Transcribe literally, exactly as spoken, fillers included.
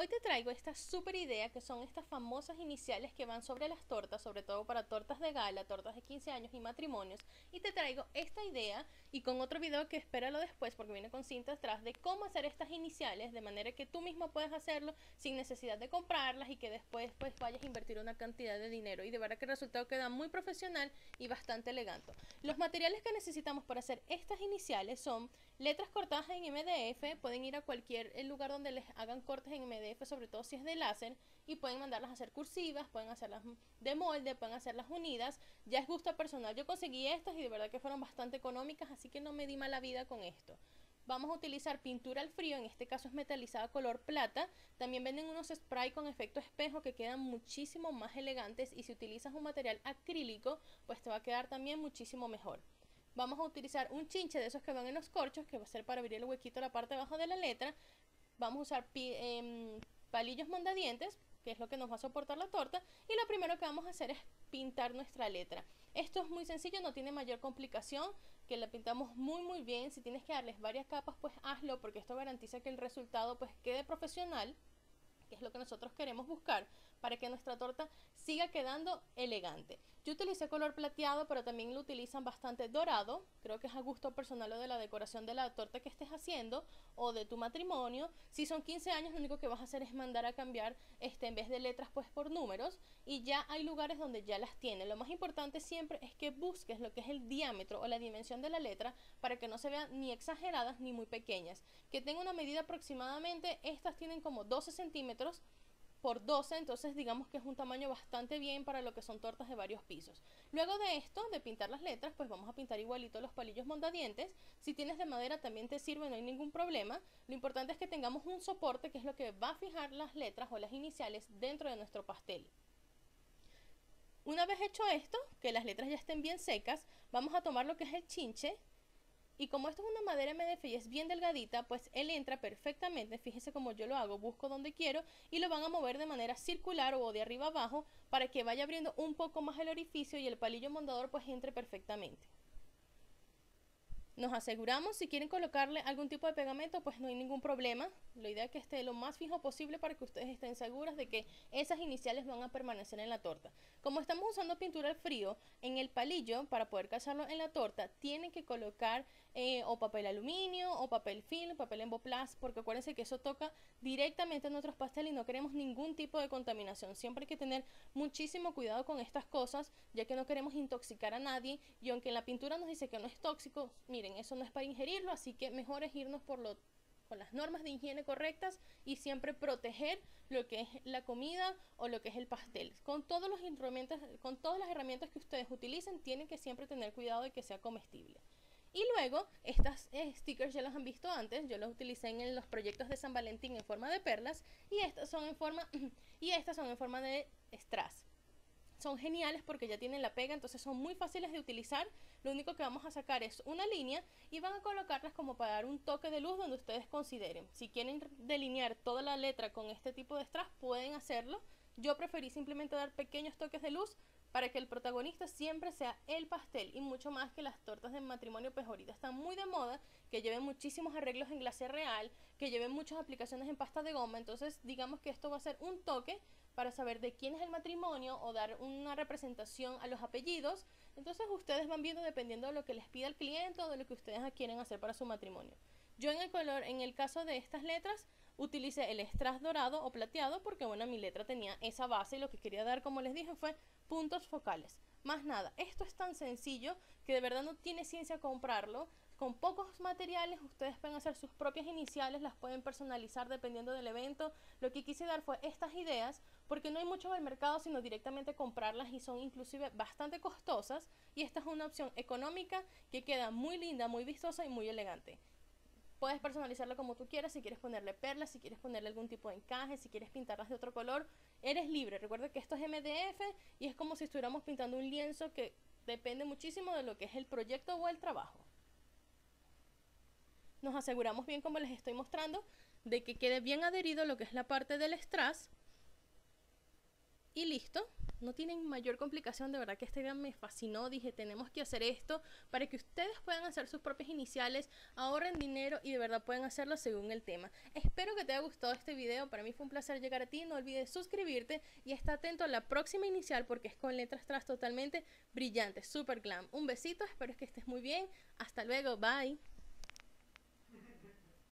Hoy te traigo esta súper idea que son estas famosas iniciales que van sobre las tortas, sobre todo para tortas de gala, tortas de quince años y matrimonios. Y te traigo esta idea y con otro video que espéralo después porque viene con cinta atrás de cómo hacer estas iniciales de manera que tú mismo puedes hacerlo sin necesidad de comprarlas y que después pues vayas a invertir una cantidad de dinero. Y de verdad que el resultado queda muy profesional y bastante elegante. Los materiales que necesitamos para hacer estas iniciales son letras cortadas en M D F, pueden ir a cualquier lugar donde les hagan cortes en M D F, sobre todo si es de láser, y pueden mandarlas a hacer cursivas, pueden hacerlas de molde, pueden hacerlas unidas, ya es gusto personal. Yo conseguí estas y de verdad que fueron bastante económicas, así que no me di mala vida con esto. Vamos a utilizar pintura al frío, en este caso es metalizada color plata. También venden unos spray con efecto espejo que quedan muchísimo más elegantes, y si utilizas un material acrílico pues te va a quedar también muchísimo mejor. Vamos a utilizar un chinche de esos que van en los corchos, que va a ser para abrir el huequito a la parte de abajo de la letra. Vamos a usar pi, eh, palillos mondadientes, que es lo que nos va a soportar la torta. Y lo primero que vamos a hacer es pintar nuestra letra. Esto es muy sencillo, no tiene mayor complicación, que la pintamos muy muy bien. Si tienes que darles varias capas, pues hazlo, porque esto garantiza que el resultado pues quede profesional, que es lo que nosotros queremos buscar, para que nuestra torta siga quedando elegante. Yo utilicé color plateado, pero también lo utilizan bastante dorado. Creo que es a gusto personal o de la decoración de la torta que estés haciendo o de tu matrimonio. Si son quince años, lo único que vas a hacer es mandar a cambiar este, en vez de letras pues por números, y ya hay lugares donde ya las tienen. Lo más importante siempre es que busques lo que es el diámetro o la dimensión de la letra para que no se vean ni exageradas ni muy pequeñas, que tenga una medida aproximadamente. Estas tienen como doce centímetros por doce, entonces digamos que es un tamaño bastante bien para lo que son tortas de varios pisos. Luego de esto, de pintar las letras, pues vamos a pintar igualito los palillos mondadientes. Si tienes de madera también te sirve, no hay ningún problema. Lo importante es que tengamos un soporte, que es lo que va a fijar las letras o las iniciales dentro de nuestro pastel. Una vez hecho esto, que las letras ya estén bien secas, vamos a tomar lo que es el chinche. Y como esto es una madera M D F y es bien delgadita, pues él entra perfectamente. Fíjense como yo lo hago, busco donde quiero y lo van a mover de manera circular o de arriba abajo para que vaya abriendo un poco más el orificio y el palillo mondador pues entre perfectamente. Nos aseguramos, si quieren colocarle algún tipo de pegamento pues no hay ningún problema. La idea es que esté lo más fijo posible para que ustedes estén seguras de que esas iniciales van a permanecer en la torta. Como estamos usando pintura al frío en el palillo para poder calzarlo en la torta, tienen que colocar eh, o papel aluminio o papel film, papel emboplaz, porque acuérdense que eso toca directamente a nuestros pasteles y no queremos ningún tipo de contaminación. Siempre hay que tener muchísimo cuidado con estas cosas, ya que no queremos intoxicar a nadie, y aunque en la pintura nos dice que no es tóxico, miren, eso no es para ingerirlo, así que mejor es irnos por lo, con las normas de higiene correctas y siempre proteger lo que es la comida o lo que es el pastel. Con, todos los herramientas, con todas las herramientas que ustedes utilicen, tienen que siempre tener cuidado de que sea comestible. Y luego, estas stickers ya las han visto antes, yo las utilicé en los proyectos de San Valentín en forma de perlas, y estas son en forma, y estas son en forma de strass. Son geniales porque ya tienen la pega, entonces son muy fáciles de utilizar. Lo único que vamos a sacar es una línea y van a colocarlas como para dar un toque de luz donde ustedes consideren. Si quieren delinear toda la letra con este tipo de strass, pueden hacerlo. Yo preferí simplemente dar pequeños toques de luz para que el protagonista siempre sea el pastel, y mucho más que las tortas de matrimonio pues ahorita están muy de moda, que lleven muchísimos arreglos en glacé real, que lleven muchas aplicaciones en pasta de goma. Entonces digamos que esto va a ser un toque para saber de quién es el matrimonio o dar una representación a los apellidos. Entonces ustedes van viendo dependiendo de lo que les pida el cliente o de lo que ustedes quieren hacer para su matrimonio. Yo en el color, en el caso de estas letras, utilicé el strass dorado o plateado porque bueno, mi letra tenía esa base y lo que quería dar, como les dije, fue puntos focales. Más nada, esto es tan sencillo que de verdad no tiene ciencia comprarlo. Con pocos materiales ustedes pueden hacer sus propias iniciales, las pueden personalizar dependiendo del evento. Lo que quise dar fue estas ideas porque no hay mucho en el mercado, sino directamente comprarlas, y son inclusive bastante costosas, y esta es una opción económica que queda muy linda, muy vistosa y muy elegante. Puedes personalizarlo como tú quieras, si quieres ponerle perlas, si quieres ponerle algún tipo de encaje, si quieres pintarlas de otro color, eres libre. Recuerda que esto es M D F y es como si estuviéramos pintando un lienzo, que depende muchísimo de lo que es el proyecto o el trabajo. Nos aseguramos bien, como les estoy mostrando, de que quede bien adherido lo que es la parte del strass. y listo. No tienen mayor complicación, de verdad que esta idea me fascinó, dije tenemos que hacer esto para que ustedes puedan hacer sus propias iniciales, ahorren dinero y de verdad pueden hacerlo según el tema. Espero que te haya gustado este video, para mí fue un placer llegar a ti, no olvides suscribirte y está atento a la próxima inicial porque es con letras tras totalmente brillante, super glam. Un besito, espero que estés muy bien, hasta luego, bye.